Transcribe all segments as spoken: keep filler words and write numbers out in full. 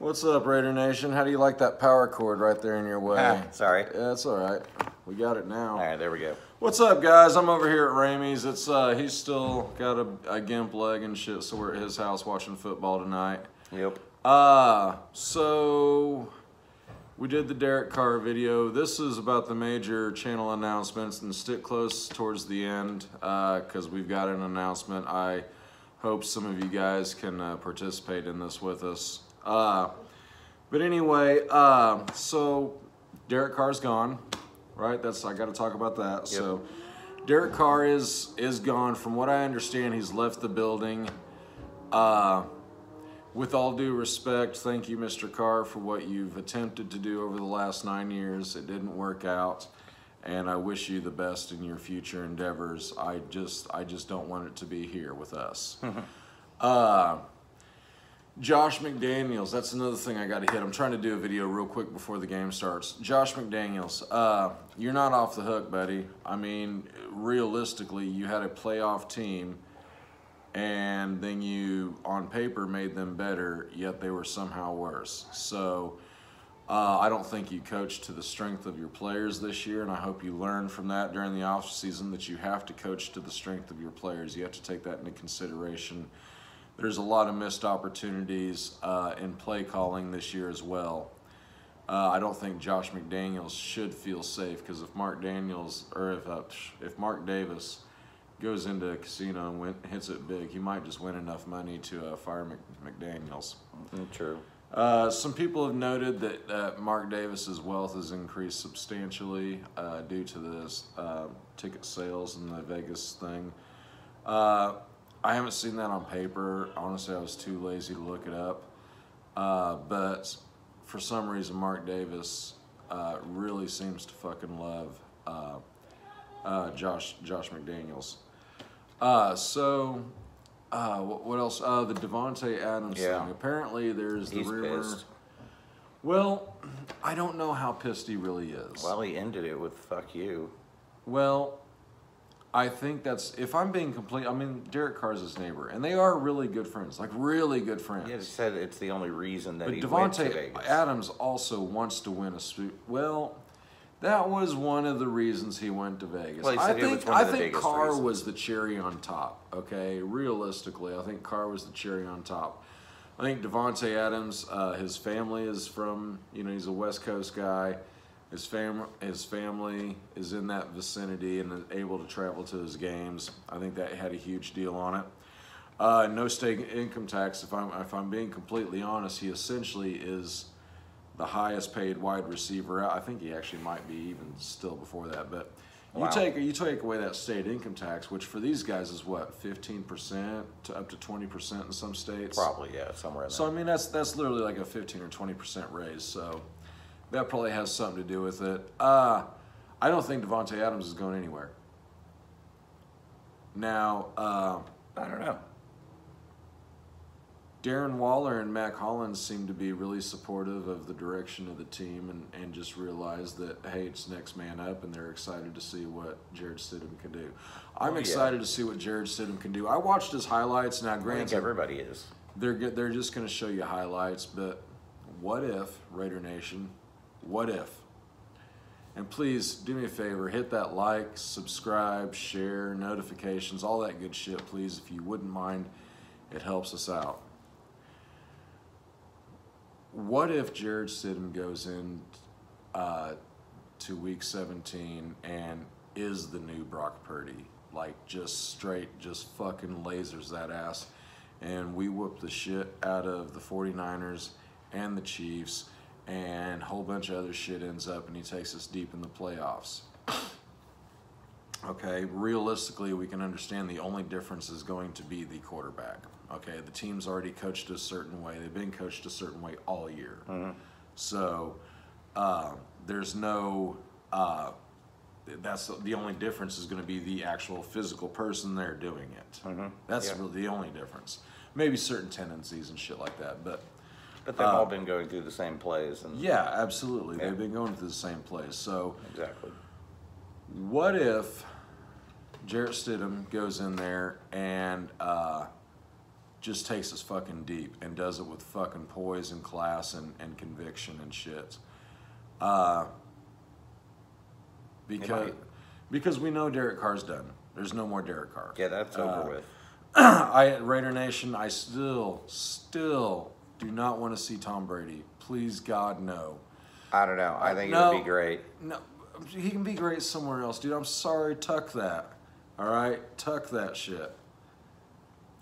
What's up, Raider Nation? How do you like that power cord right there in your way? Ah, sorry. Yeah, that's all right. We got it now. All right, there we go. What's up, guys? I'm over here at Ramey's. It's uh, he's still got a, a gimp leg and shit, so we're at his house watching football tonight. Yep. Uh, so we did the Derek Carr video. This is about the major channel announcements, and stick close towards the end because uh, we've got an announcement. I hope some of you guys can uh, participate in this with us. Uh, but anyway, uh, so Derek Carr's gone, right? That's, I got to talk about that. Yep. So Derek Carr is, is gone. From what I understand, he's left the building. Uh, with all due respect, thank you, Mister Carr, for what you've attempted to do over the last nine years. It didn't work out, and I wish you the best in your future endeavors. I just, I just don't want it to be here with us. uh, Josh McDaniels, that's another thing I got to hit. I'm trying to do a video real quick before the game starts. Josh McDaniels, uh, you're not off the hook, buddy. I mean, realistically, you had a playoff team, and then you, on paper, made them better, yet they were somehow worse. So uh, I don't think you coached to the strength of your players this year, and I hope you learned from that during the offseason that you have to coach to the strength of your players. You have to take that into consideration. There's a lot of missed opportunities uh, in play calling this year as well. Uh, I don't think Josh McDaniels should feel safe, because if Mark Daniels or if uh, if Mark Davis goes into a casino and win, hits it big, he might just win enough money to uh, fire Mc, McDaniels. True. Uh, some people have noted that uh, Mark Davis's wealth has increased substantially uh, due to this uh, ticket sales and the Vegas thing. Uh, I haven't seen that on paper. Honestly, I was too lazy to look it up. Uh, but for some reason, Mark Davis uh, really seems to fucking love uh, uh, Josh Josh McDaniels. Uh, so, uh, what, what else? Uh, the Davante Adams yeah. thing. Apparently, there's the He's rumor. Pissed. Well, I don't know how pissed he really is. Well, he ended it with "fuck you." Well, I think that's, if I'm being complete, I mean, Derek Carr's his neighbor, and they are really good friends, like really good friends. Yeah, he said it's the only reason that but he went to Vegas. But Davante Adams also wants to win a suit. Well, that was one of the reasons he went to Vegas. Well, he said I think, I think Carr reasons. was the cherry on top, okay? Realistically, I think Carr was the cherry on top. I think Davante Adams, uh, his family is from, you know, he's a West Coast guy. His, fam his family is in that vicinity and able to travel to his games. I think that had a huge deal on it. Uh, no state income tax. If I'm, if I'm being completely honest, he essentially is the highest paid wide receiver. I think he actually might be even still before that. But wow. you, take, you take away that state income tax, which for these guys is what, fifteen percent to up to twenty percent in some states? Probably, yeah, somewhere in there. So, I mean, that's, that's literally like a fifteen or twenty percent raise. So that probably has something to do with it. Uh, I don't think Davante Adams is going anywhere. Now, uh, I don't know. Darren Waller and Mac Hollins seem to be really supportive of the direction of the team and, and just realize that, hey, it's next man up, and they're excited to see what Jarrett Stidham can do. I'm oh, yeah. excited to see what Jarrett Stidham can do. I watched his highlights. Now, granted, I think everybody is. They're, they're just going to show you highlights, but what if, Raider Nation, what if? And please do me a favor, hit that like, subscribe, share, notifications, all that good shit, please, if you wouldn't mind. It helps us out. What if Jarrett Stidham goes in uh, to week seventeen and is the new Brock Purdy? Like, just straight, just fucking lasers that ass. And we whoop the shit out of the forty-niners and the Chiefs, and a whole bunch of other shit ends up, and he takes us deep in the playoffs. Okay, realistically, we can understand the only difference is going to be the quarterback. Okay, the team's already coached a certain way. They've been coached a certain way all year. Mm-hmm. So uh, there's no, uh, that's the only difference is going to be the actual physical person there doing it. Mm-hmm. That's yeah. really the only difference. Maybe certain tendencies and shit like that, but But they've um, all been going through the same plays. And, yeah, absolutely. Yeah. They've been going through the same plays. So, exactly. What if Jarrett Stidham goes in there and uh, just takes us fucking deep and does it with fucking poise and class and, and conviction and shit. Uh, because because we know Derek Carr's done. There's no more Derek Carr. Yeah, that's over uh, with. I Raider Nation, I still, still do not want to see Tom Brady. Please, God, no. I don't know. I think no, it would be great. No, he can be great somewhere else, dude. I'm sorry. Tuck that. All right? Tuck that shit.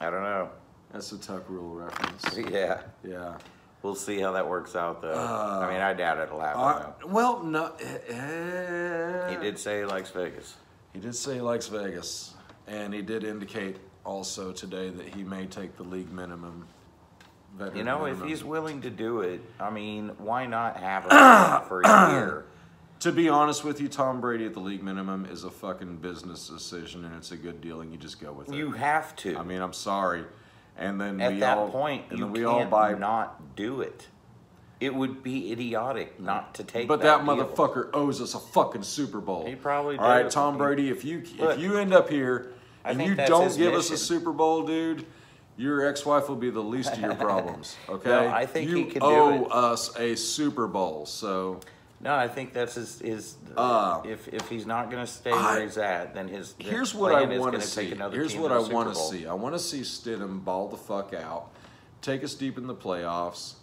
I don't know. That's a Tuck rule reference. Yeah. Yeah. We'll see how that works out, though. Uh, I mean, I doubt it'll happen, uh, though. Well, no. Uh, he did say he likes Vegas. He did say he likes Vegas. And he did indicate also today that he may take the league minimum. You know, minimum. If he's willing to do it, I mean, why not have him for a year? To be honest with you, Tom Brady at the league minimum is a fucking business decision, and it's a good deal, and you just go with it. You have to. I mean, I'm sorry. And then at we that all, point, and you then we can't all buy... not do it. It would be idiotic not to take. But that, that motherfucker deal. owes us a fucking Super Bowl. He probably did. All right, Tom Brady, if you Look, if you end up here and you don't give mission. us a Super Bowl, dude, your ex-wife will be the least of your problems. Okay, no, I think you he can owe do it. us a Super Bowl. So. No, I think that's his. his uh, if if he's not going to stay I, where he's at, then his. Here's what I want to see. Here's what I want to see. I want to see Stidham ball the fuck out, take us deep in the playoffs,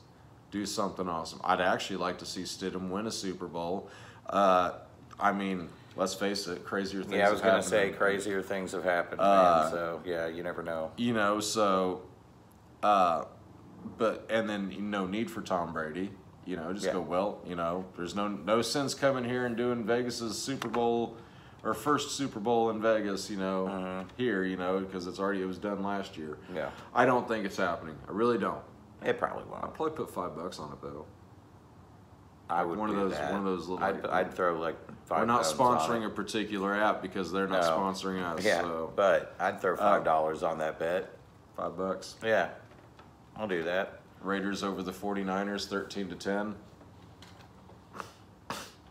do something awesome. I'd actually like to see Stidham win a Super Bowl. Uh, I mean, let's face it, crazier things. Yeah, I was going to say crazier things have happened. Uh, man, so yeah, you never know. You know, so, uh, but and then no need for Tom Brady. You know, just yeah. go, well, you know, there's no no sense coming here and doing Vegas's Super Bowl or first Super Bowl in Vegas, you know, mm-hmm. here, you know, because it's already, it was done last year. Yeah. I don't think it's happening. I really don't. It probably won't. I'd probably put five bucks on it, though. I would one of those that. One of those little... I'd, I'd throw, like, five dollars. We're not sponsoring a particular app because they're not no. sponsoring us. Yeah, so. But I'd throw five dollars uh, on that bet. Five bucks? Yeah. I'll do that. Raiders over the forty-niners, thirteen to ten.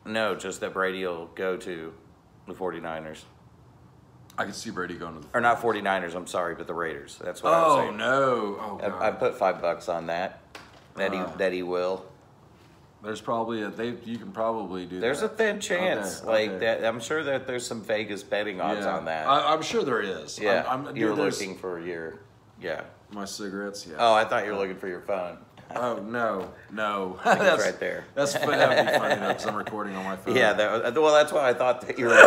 No, just that Brady will go to the forty-niners. I can see Brady going to the forty-niners. Or not forty-niners, I'm sorry, but the Raiders. That's what oh, I was saying. No. Oh, no. I, I put five bucks on that, that, uh, he, that he will. There's probably a, they, you can probably do there's that. There's a thin chance. Okay, like okay. that. I'm sure that there's some Vegas betting odds yeah. on that. I, I'm sure there is. Yeah, I'm, I'm, you're dude, looking for your, yeah. My cigarettes, yeah. Oh, I thought you were looking for your phone. Oh, no, no. That's right there. That's that would be funny, though, because I'm recording on my phone. Yeah, that was, well, that's why I thought that you were to,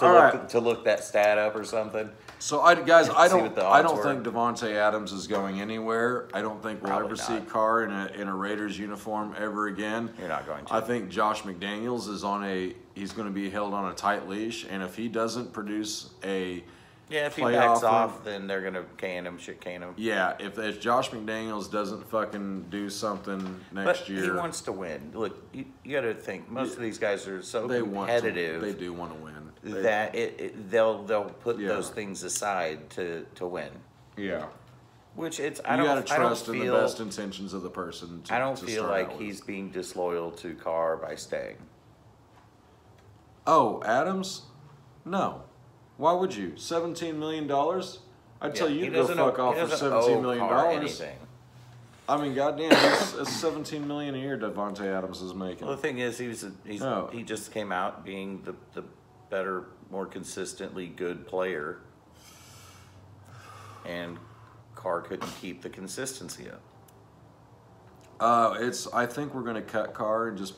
to, right. look, to look that stat up or something. So, I, guys, I don't I don't were. think Davante Adams is going anywhere. I don't think we'll Probably ever not. see Carr in a, in a Raiders uniform ever again. You're not going to. I think Josh McDaniels is on a – he's going to be held on a tight leash, and if he doesn't produce a – Yeah, if he backs off, him. then they're going to can him, shit can him. Yeah, if, if Josh McDaniels doesn't fucking do something next but year. But he wants to win. Look, you, you got to think, most yeah. of these guys are so they competitive. Want to, they do want to win. They, that it, it, they'll they'll put yeah. those things aside to, to win. Yeah. Which it's, I you don't, gotta I don't feel. You got to trust in the best intentions of the person to I don't to feel like he's with. being disloyal to Carr by staying. Oh, Adams? No. Why would you? seventeen million dollars? I'd tell yeah, you to go fuck off for seventeen million dollars. I mean, goddamn, it's, it's seventeen million dollars a year Davante Adams is making. Well, the thing is, he, was a, he's, oh. he just came out being the, the better, more consistently good player. And Carr couldn't keep the consistency up. Uh, it's. I think we're going to cut Carr and just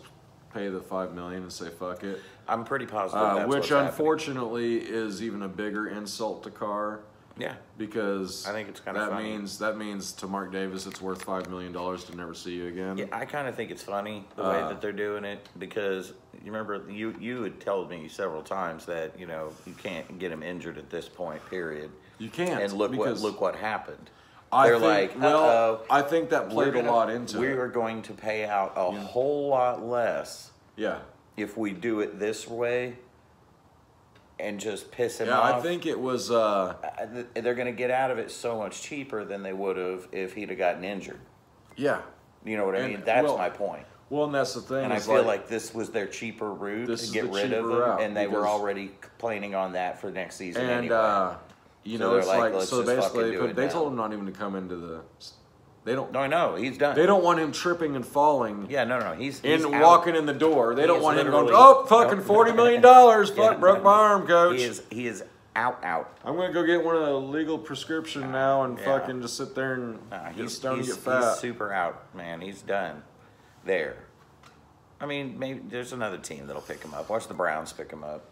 pay the five million dollars and say fuck it. I'm pretty positive uh, that's Which, unfortunately, happening. is even a bigger insult to Carr. Yeah. Because I think it's kind of that funny. means that means to Mark Davis it's worth five million dollars to never see you again. Yeah, I kind of think it's funny the uh, way that they're doing it because, you remember, you, you had told me several times that, you know, you can't get him injured at this point, period. You can't. And look, what, look what happened. I They're think, like, well, uh-oh, I think that played gonna, a lot into we it. We are going to pay out a yeah. whole lot less. Yeah. If we do it this way and just piss him yeah, off. Yeah, I think it was... Uh, they're going to get out of it so much cheaper than they would have if he'd have gotten injured. Yeah. You know what and, I mean? That's well, my point. Well, and that's the thing. And I feel like, like this was their cheaper route to get rid of him. And they were already complaining on that for next season and, anyway. Uh, You so know, it's like, like so basically they, put, they told him not even to come into the. They don't. No, no, he's done. They don't want him tripping and falling. Yeah, no, no, he's in he's walking out. in the door. They he don't want him going. Oh, fucking forty million dollars! Fuck, yeah, broke no, my arm, coach. He is. He is out, out. I'm gonna go get one of the legal prescription uh, now and yeah. fucking just sit there and uh, he's, get he's, get fat. He's super out, man. He's done. There. I mean, maybe there's another team that'll pick him up. Watch the Browns pick him up.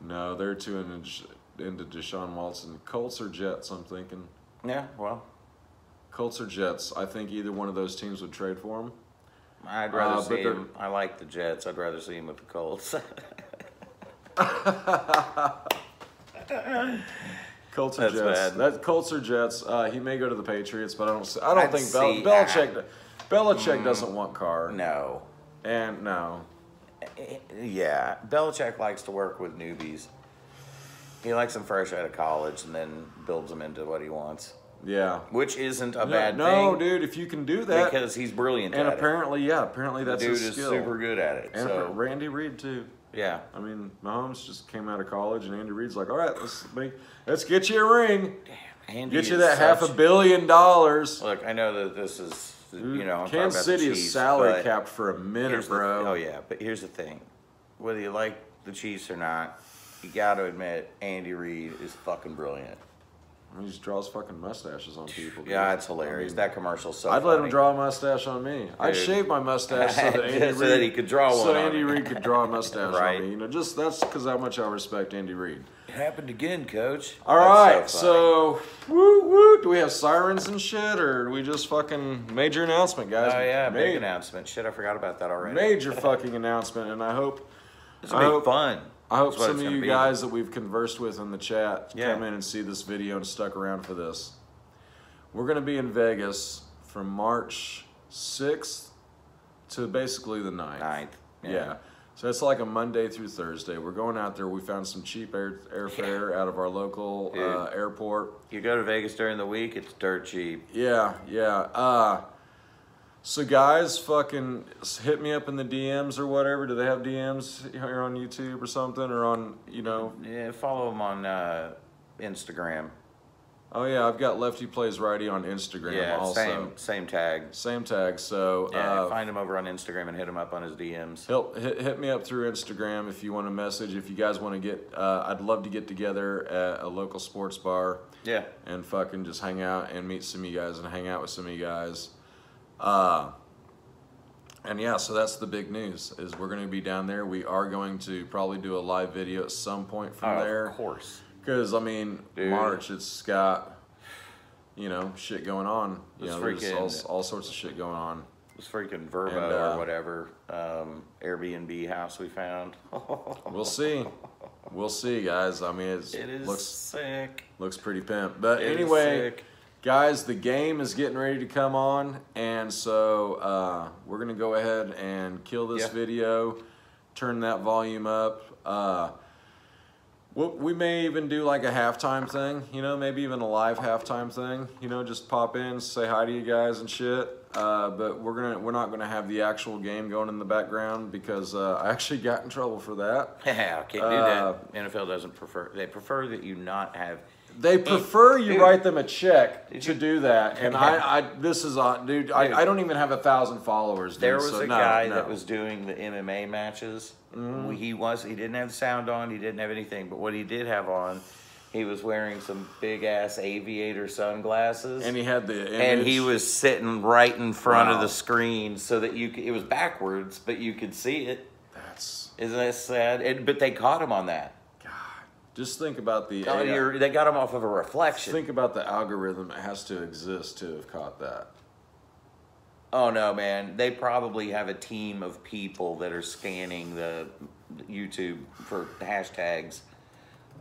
No, they're too into, into Deshaun Watson. Colts or Jets, I'm thinking. Yeah, well. Colts or Jets. I think either one of those teams would trade for him. I'd rather uh, see him. I like the Jets. I'd rather see him with the Colts. Colts or That's Jets. That, Colts or Jets. Uh, he may go to the Patriots, but I don't. I don't I'd think Bel see, Belichick. I, Belichick mm, doesn't want Carr. No. And no. Yeah, Belichick likes to work with newbies. He likes them fresh out of college and then builds them into what he wants. Yeah. Which isn't a no, bad no, thing. No, dude, if you can do that. Because he's brilliant and at it. And apparently, yeah, apparently that's his skill. Dude is super good at it. And so. Randy Reid, too. Yeah. I mean, Mahomes just came out of college, and Andy Reid's like, all right, let's, make, let's get you a ring. Damn, Andy Get you that half a billion dollars. Look, I know that this is... You know, Kansas City is salary capped for a minute, bro. Oh yeah, but here's the thing: whether you like the Chiefs or not, you got to admit Andy Reid is fucking brilliant. He just draws fucking mustaches on people. Yeah, it's hilarious. I mean, that commercial's so. I'd funny. let him draw a mustache on me. Dude. I'd shave my mustache so that Andy Reid so could draw one. So Andy Reid could draw a mustache right. on me. You know, just that's because how much I respect Andy Reid. It happened again, Coach. All that's right, so, so woo woo. Do we have sirens and shit, or do we just fucking major announcement, guys? Oh yeah, major, big announcement. Shit, I forgot about that already. Major fucking announcement, and I hope this will be hope, fun. I hope some of you be. guys that we've conversed with in the chat yeah. come in and see this video and stuck around for this. We're going to be in Vegas from March sixth to basically the ninth. ninth. Yeah. yeah. So it's like a Monday through Thursday. We're going out there. We found some cheap air airfare yeah. out of our local uh, airport. You go to Vegas during the week, it's dirt cheap. Yeah, yeah. Uh, so guys, fucking hit me up in the D Ms or whatever. Do they have D Ms here on YouTube or something, or on, you know? Yeah, follow them on uh, Instagram. Oh yeah, I've got Lefty Plays Righty on Instagram. Yeah, also. same same tag. Same tag. So yeah, uh, find him over on Instagram and hit him up on his D Ms. Help, hit hit me up through Instagram if you want to message. If you guys want to get, uh, I'd love to get together at a local sports bar. Yeah. And fucking just hang out and meet some of you guys and hang out with some of you guys. Uh, and yeah, so that's the big news, is we're going to be down there. We are going to probably do a live video at some point from oh, there. Of course. Because, I mean, Dude. March, it's got, you know, shit going on. You know, freaking, there's all, all sorts of shit going on. This freaking Verbo and, uh, or whatever um, Airbnb house we found. We'll see. We'll see, guys. I mean, it's, it is looks, sick. Looks pretty pimp. But it anyway... Guys, the game is getting ready to come on, and so uh, we're going to go ahead and kill this yeah. video, turn that volume up. Uh, we'll, we may even do like a halftime thing, you know, maybe even a live halftime thing, you know, just pop in, say hi to you guys and shit. Uh, but we're gonna we're not gonna have the actual game going in the background, because uh, I actually got in trouble for that. Yeah, I can't uh, do that. N F L doesn't prefer. They prefer that you not have. They prefer you dude, write them a check to do that, and I, I this is on, dude. I, I don't even have a thousand followers. Dude, there was so a no, guy no. that was doing the M M A matches. Mm. He was he didn't have sound on, he didn't have anything, but what he did have on, he was wearing some big ass aviator sunglasses, and he had the image. And he was sitting right in front wow. of the screen, so that you could, it was backwards, but you could see it. That's isn't that sad? And, but they caught him on that. Just think about the... Oh, you're, they got him off of a reflection. Think about the algorithm that has to exist to have caught that. Oh, no, man. They probably have a team of people that are scanning the YouTube for hashtags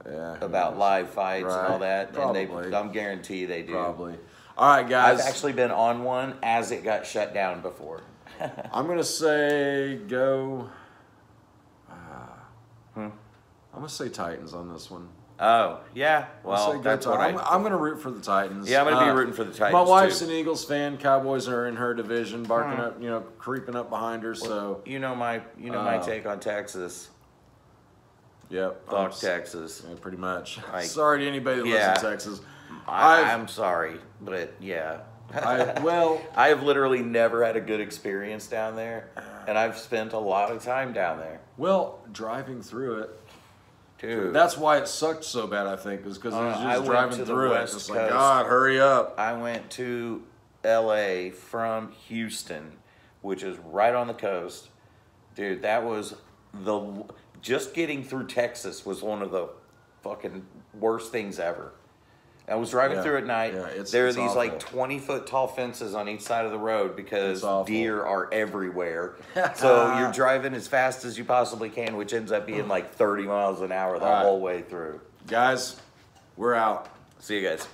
yeah, about knows. live fights right. and all that. Probably. And they, I'm guarantee they do. Probably. All right, guys. I've actually been on one as it got shut down before. I'm going to say go... Uh, hmm. I'm going to say Titans on this one. Oh, yeah. Well, that's what I... I'm, I'm going to root for the Titans. Yeah, I'm going to uh, be rooting for the Titans, My wife's too. an Eagles fan. Cowboys are in her division, barking hmm. up, you know, creeping up behind her, well, so... You know my you know uh, my take on Texas. Yep. Fuck Texas. Yeah, pretty much. Like, sorry to anybody that yeah, lives in Texas. I, I'm sorry, but yeah. I, well, I have literally never had a good experience down there, and I've spent a lot of time down there. Well, driving through it. Dude. That's why it sucked so bad, I think, is because uh, it was just I driving through it. It's just like, God, hurry up. I went to L A from Houston, which is right on the coast. Dude, that was the... Just getting through Texas was one of the fucking worst things ever. I was driving yeah, through at night. Yeah, it's, there are it's these awful. like twenty foot tall fences on each side of the road because deer are everywhere. So you're driving as fast as you possibly can, which ends up being like thirty miles an hour the All whole right. way through. Guys, we're out. See you guys.